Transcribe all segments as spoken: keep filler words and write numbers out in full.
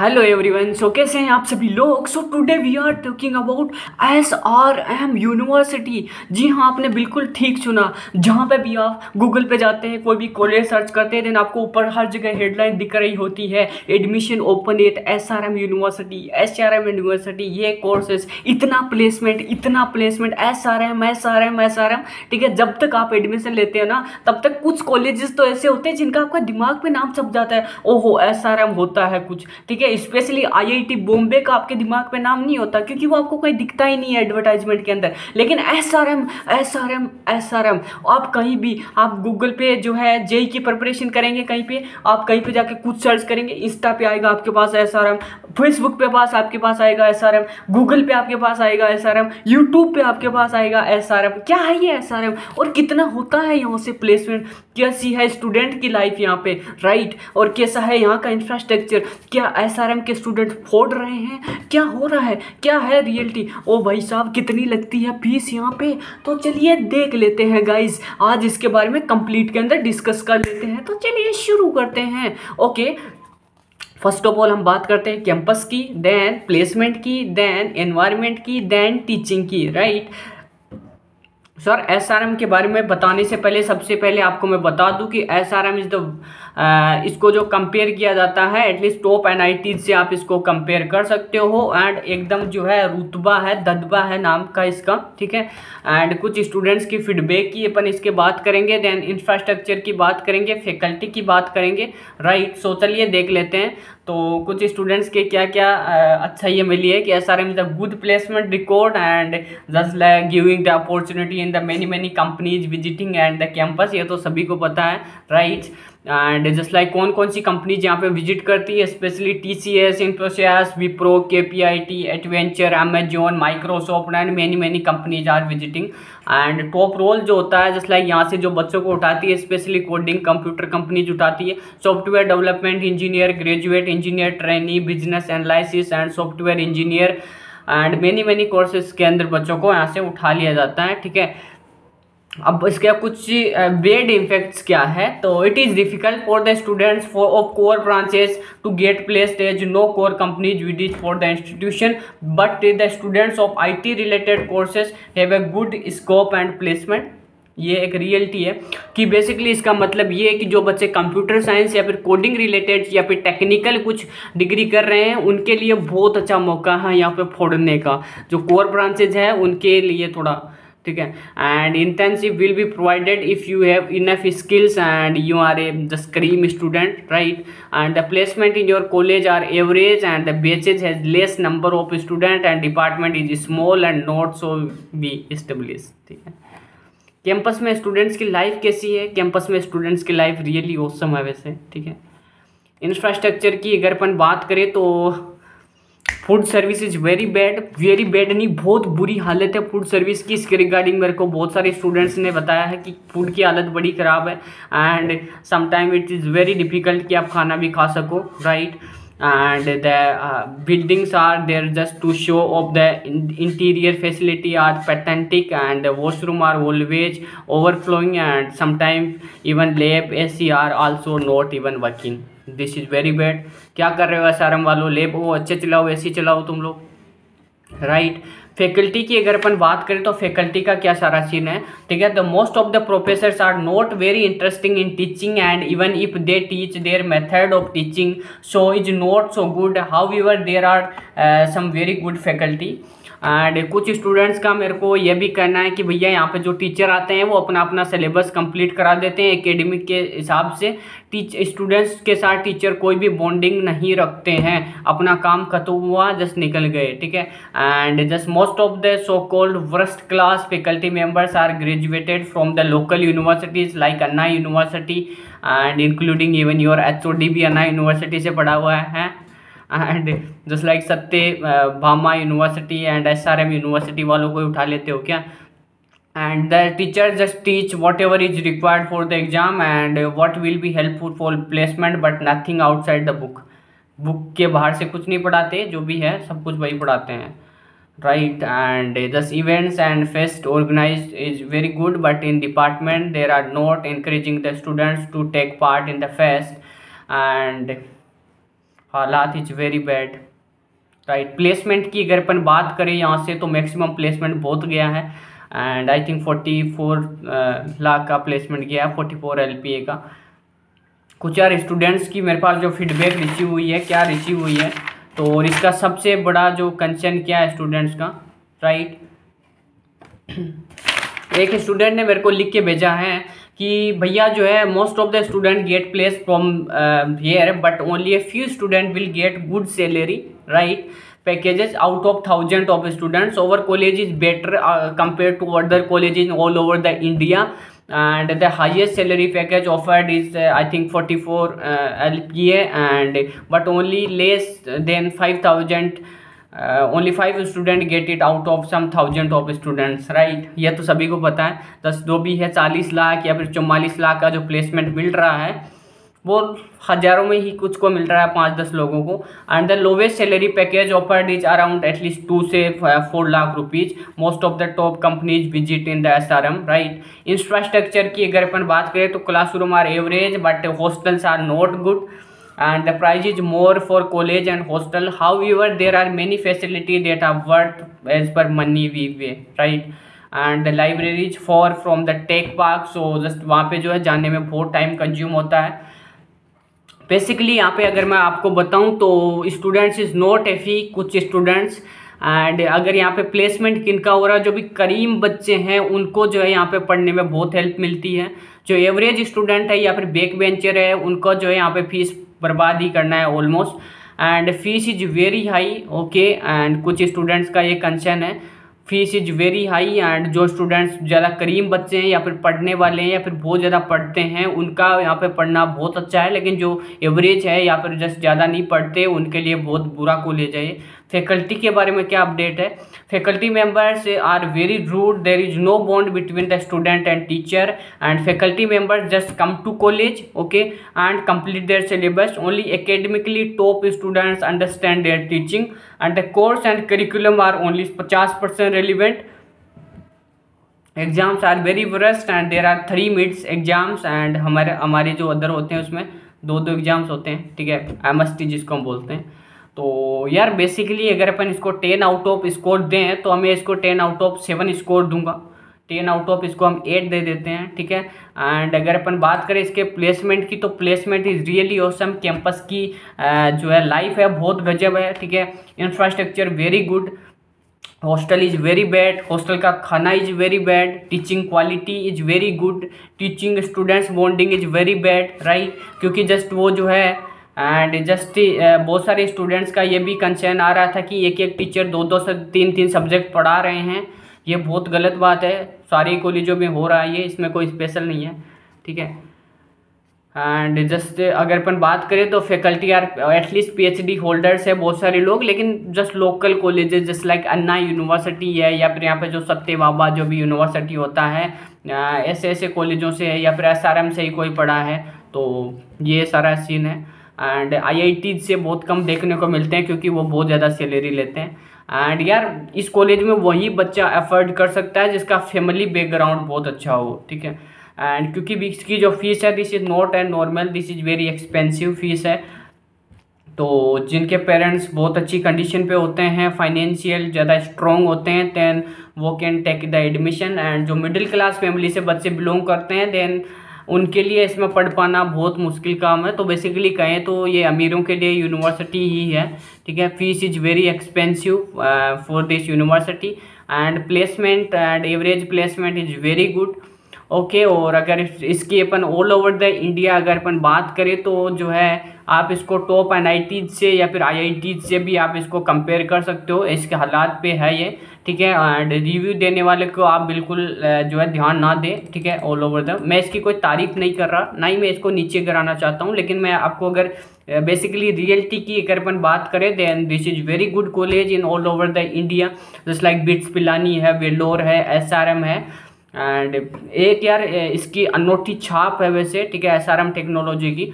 Hello everyone, सो कैसे हैं आप सभी लोग। So today we are talking about S R M university. जी हाँ, आपने बिल्कुल ठीक सुना। जहाँ पे भी आप गूगल पे जाते हैं, कोई भी कॉलेज सर्च करते हैं, देन आपको ऊपर हर जगह हेडलाइन दिख रही होती है, admission open at S R M university, S R M university, ये कोर्सेस, इतना प्लेसमेंट, इतना placement, S R M S R M S R M. ठीक है, जब तक आप एडमिशन लेते हैं ना, तब तक कुछ कॉलेजेस तो ऐसे होते हैं जिनका आपका दिमाग में नाम छप जाता है, ओहो एस आर एम होता है कुछ। ठीक है, specially I I T Bombay का आपके दिमाग में नाम नहीं होता, क्योंकि वो आपको कहीं दिखता ही नहीं है एडवर्टाइजमेंट के अंदर। लेकिन S R M S R M S R M, आप कहीं भी, आप गूगल पे जो है जेई की प्रिपरेशन करेंगे, कहीं पे आप कहीं पे जाके कुछ सर्च करेंगे, इंस्टा पे आएगा आपके पास एस आर एम, फेसबुक पे पास आपके पास आएगा एस आर एम, गूगल पे आपके पास आएगा एस आर एम, यूट्यूब पे आपके पास आएगा एस आर एम। क्या है ये एस आर एम और कितना होता है यहाँ से प्लेसमेंट, कैसी है स्टूडेंट की लाइफ यहाँ पे, राइट, और कैसा है यहाँ का इंफ्रास्ट्रक्चर, क्या एस आर एम के स्टूडेंट फोड़ रहे हैं, क्या हो रहा है, क्या है रियलिटी, ओ भाई साहब कितनी लगती है फीस यहाँ पे। तो चलिए देख लेते हैं गाइज, आज इसके बारे में कंप्लीट के अंदर डिस्कस कर लेते हैं। तो चलिए शुरू करते हैं। ओके, फर्स्ट ऑफ ऑल हम बात करते हैं कैंपस की, देन प्लेसमेंट की, देन एनवायरनमेंट की, देन टीचिंग की, right. Sir S R M के बारे में बताने से पहले सबसे पहले आपको मैं बता दूं कि S R M is the तो, इसको जो कंपेयर किया जाता है at least top N I T से आप इसको कंपेयर कर सकते हो, एंड एकदम जो है रुतबा है, ददबा है नाम का इसका, ठीक है। एंड कुछ स्टूडेंट्स की फीडबैक की अपन इसके बात करेंगे, देन इंफ्रास्ट्रक्चर की बात करेंगे, फैकल्टी की बात करेंगे, राइट। सो चलिए देख लेते हैं तो कुछ स्टूडेंट्स के क्या क्या अच्छा ये मिली है कि S R M is the good placement record and just like giving the opportunity in the many many companies visiting and the campus, ये तो सभी को पता है, राइट। एंड जस्ट लाइक कौन कौन सी कंपनीज यहाँ पे विजिट करती है, specially T C S, Infosys, Wipro, K P I T, adventure, Amazon, Microsoft and many many companies are visiting. And top role जो होता है जस्ट लाइक यहाँ से जो बच्चों को उठाती है, स्पेशली कोडिंग कंप्यूटर कंपनीज उठाती है, software development engineer, graduate engineer trainee, business analysis and software engineer and many many courses के अंदर बच्चों को यहाँ से उठा लिया जाता है, ठीक है। अब इसके कुछ बैड इफेक्ट्स क्या है, तो it is difficult for the students for of core branches to get placed as no core companies visit for the institution, but the students of I T related courses have a good scope and placement. ये एक reality है कि basically इसका मतलब ये है कि जो बच्चे कंप्यूटर साइंस या फिर कोडिंग रिलेटेड या फिर टेक्निकल कुछ डिग्री कर रहे हैं, उनके लिए बहुत अच्छा मौका है यहाँ पे फोड़ने का, जो कोर ब्रांचेज है उनके लिए थोड़ा, ठीक है। And internship will be provided if you have enough skills and you are a just cream student, right. And the placement in your college are average and the batches has less number of student and department is small and not so be establish, ठीक है। Campus में students की life कैसी है, campus में students की life really awesome है वैसे, ठीक है। इंफ्रास्ट्रक्चर की अगर अपन बात करें तो food service is very bad, very bad नहीं, बहुत बुरी हालत है फूड सर्विस की। इसके रिगार्डिंग मेरे को बहुत सारे स्टूडेंट्स ने बताया है कि फूड की हालत बड़ी ख़राब है and sometime it is very difficult कि आप खाना भी खा सको, right. and the uh, buildings are there just to show of the in interior facility are pathetic and the washroom are always overflowing and sometimes even lab A C are also not even working, this is very bad। क्या कर रहे हो S R M वालों, lab वो अच्छे चलाओ, ए सी चलाओ तुम लोग, राइट। फैकल्टी की अगर अपन बात करें तो फैकल्टी का क्या सारा सीन है, ठीक है। The most of the professors are not very interesting in teaching and even if they teach their method of teaching so is not so good, however there are some very good faculty. And कुछ students का मेरे को यह भी कहना है कि भैया यहाँ पे जो टीचर आते हैं वो अपना अपना सिलेबस कंप्लीट करा देते हैं एकेडमिक के हिसाब से, टीच स्टूडेंट्स के साथ टीचर कोई भी बॉन्डिंग नहीं रखते हैं, अपना काम खत्म हुआ जस्ट निकल गए, ठीक है। And just most of the so called worst class faculty members are graduated from the local universities like Anna university and including even your H O D भी अन्ना यूनिवर्सिटी से पढ़ा हुआ है, and just like Sathyabama university and S R M university वालों को उठा लेते हो क्या। And the teacher just teach whatever is required for the exam and what will be helpful for placement but nothing outside the book, book के बाहर से कुछ नहीं पढ़ाते, जो भी है सब कुछ वही पढ़ाते हैं, right. And this events and fest organize is very good but in department there are not encouraging the students to take part in the fest and हालात is very bad right. Placement की अगर अपन बात करें यहाँ से तो maximum placement बहुत गया है एंड आई थिंक चौवालीस लाख का प्लेसमेंट गया है, चौवालीस एलपीए का। कुछ यार स्टूडेंट्स की मेरे पास जो फीडबैक रिसीव हुई है क्या रिसीव हुई है तो, और इसका सबसे बड़ा जो कंसर्न क्या है स्टूडेंट्स का राइट। एक स्टूडेंट ने मेरे को लिख के भेजा है कि भैया जो है most of the student get place from here but only a few student will get good salary right packages out of thousand of students. Over college is better compare to other college in all over the India and the highest salary package offered is I think forty four L P A and but only less than five thousand only five student get it out of some thousand of students right. यह तो सभी को पता है दस दो भी है चालीस लाख या फिर चौवालीस लाख का जो प्लेसमेंट मिल रहा है वो हज़ारों में ही कुछ को मिल रहा है पाँच दस लोगों को। And the lowest salary package offered is around at least two से four lakh rupees most of the top companies visit in the S R M right. Infrastructure की अगर अपन बात करें तो classroom are average but hostels are not good and the price is more for college and hostel, however there are many facilities that are worth as per money we pay right and the library is far from the tech park so just वहाँ पर जो है जाने में बहुत time consume होता है। Basically यहाँ पे अगर मैं आपको बताऊँ तो students is not a fee कुछ students एंड अगर यहाँ पे प्लेसमेंट किनका हो रहा है जो भी करीम बच्चे हैं उनको जो है यहाँ पे पढ़ने में बहुत हेल्प मिलती है। जो एवरेज स्टूडेंट है या फिर बैक बेंचर है उनको जो है यहाँ पे फीस बर्बाद ही करना है almost and fees is very high okay. And कुछ स्टूडेंट्स का ये कंसर्न है fees is very high and जो स्टूडेंट्स ज़्यादा करीम बच्चे हैं या फिर पढ़ने वाले हैं या फिर बहुत ज़्यादा पढ़ते हैं उनका यहाँ पे पढ़ना बहुत अच्छा है लेकिन जो एवरेज है या फिर जस्ट ज़्यादा नहीं पढ़ते उनके लिए बहुत बुरा कॉलेज है। फैकल्टी के बारे में क्या अपडेट है, faculty members are very rude there is no bond between the student and teacher and faculty members just come to college okay and complete their syllabus only academically top students understand their teaching and the course and curriculum are only पचास percent relevant exams are very worst and there are three mids exams and हमारे हमारे जो other होते हैं उसमें दो दो exams होते हैं ठीक है एमएसटी जिसको हम बोलते हैं। तो यार बेसिकली अगर अपन इसको टेन आउट ऑफ स्कोर दें तो हमें इसको ten out of seven score दूंगा, टेन आउट ऑफ इसको हम एट दे देते हैं ठीक है। एंड अगर अपन बात करें इसके प्लेसमेंट की तो placement is really awesome, campus की जो है लाइफ है बहुत गजब है ठीक है। Infrastructure very good, hostel is very bad, hostel का खाना is very bad, teaching quality is very good, teaching students bonding is very bad right क्योंकि जस्ट वो जो है एंड जस्ट बहुत सारे स्टूडेंट्स का ये भी कंसर्न आ रहा था कि एक एक टीचर दो दो से तीन तीन सब्जेक्ट पढ़ा रहे हैं, ये बहुत गलत बात है, सारे कॉलेजों में हो रहा है ये, इसमें कोई स्पेशल नहीं है ठीक है। एंड जस्ट अगर अपन बात करें तो faculty are at least PhD holders है बहुत सारे लोग लेकिन just local colleges just like Anna university है या फिर यहाँ पे जो सत्य बाबा जो भी यूनिवर्सिटी होता है ऐसे ऐसे कॉलेजों से है या फिर एसआरएम से ही कोई पढ़ा है तो ये सारा सीन है। एंड आईआईटी से बहुत कम देखने को मिलते हैं क्योंकि वो बहुत ज़्यादा सैलरी लेते हैं एंड यार इस कॉलेज में वही बच्चा अफोर्ड कर सकता है जिसका फैमिली बैकग्राउंड बहुत अच्छा हो ठीक है। एंड क्योंकि इसकी जो फीस है this is not and normal, this is very expensive fees है तो जिनके पेरेंट्स बहुत अच्छी कंडीशन पे होते हैं फाइनेंशियल ज़्यादा स्ट्रॉन्ग होते हैं दैन वो can take the admission and जो मिडिल क्लास फैमिली से बच्चे बिलोंग करते हैं दैन उनके लिए इसमें पढ़ पाना बहुत मुश्किल काम है। तो बेसिकली कहें तो ये अमीरों के लिए यूनिवर्सिटी ही है ठीक है। Fees is very expensive for this university and placement and average placement is very good okay okay, और अगर इसकी अपन ऑल ओवर द इंडिया अगर अपन बात करें तो जो है आप इसको टॉप एन आई टीज से या फिर आई आई टीज से भी आप इसको कंपेयर कर सकते हो, इसके हालात पे है ये ठीक है। एंड रिव्यू देने वाले को आप बिल्कुल जो है ध्यान ना दें ठीक है। ऑल ओवर द मैं इसकी कोई तारीफ नहीं कर रहा, ना ही मैं इसको नीचे गिराना चाहता हूँ लेकिन मैं आपको अगर बेसिकली रियलिटी की अगर अपन बात करें then this is very good college in all over the India just like BITS Pilani है, वेल्लोर है, एस आर एम है एंड एक यार इसकी अनोखी छाप है वैसे ठीक है एसआरएम टेक्नोलॉजी की,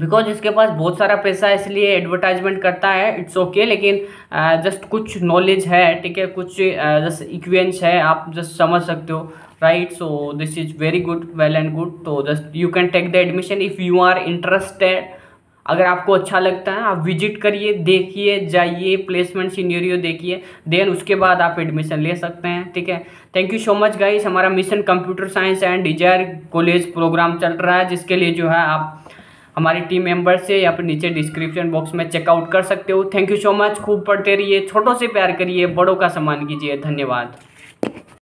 बिकॉज इसके पास बहुत सारा पैसा है इसलिए एडवर्टाइजमेंट करता है इट्स ओके okay, लेकिन जस्ट कुछ नॉलेज है ठीक है, कुछ जस्ट इक्वेंस है आप जस्ट समझ सकते हो right. So this is very good well and good तो just you can take the admission if you are interested अगर आपको अच्छा लगता है आप विजिट करिए, देखिए, जाइए, प्लेसमेंट सिनेरियो देखिए, देन उसके बाद आप एडमिशन ले सकते हैं। ठीक है, thank you so much guys. हमारा mission computer science and desire college program चल रहा है, जिसके लिए जो है आप हमारी टीम मेंबर से या फिर नीचे डिस्क्रिप्शन बॉक्स में चेकआउट कर सकते हो। Thank you so much. खूब पढ़ते रहिए, छोटों से प्यार करिए, बड़ों का सम्मान कीजिए। धन्यवाद।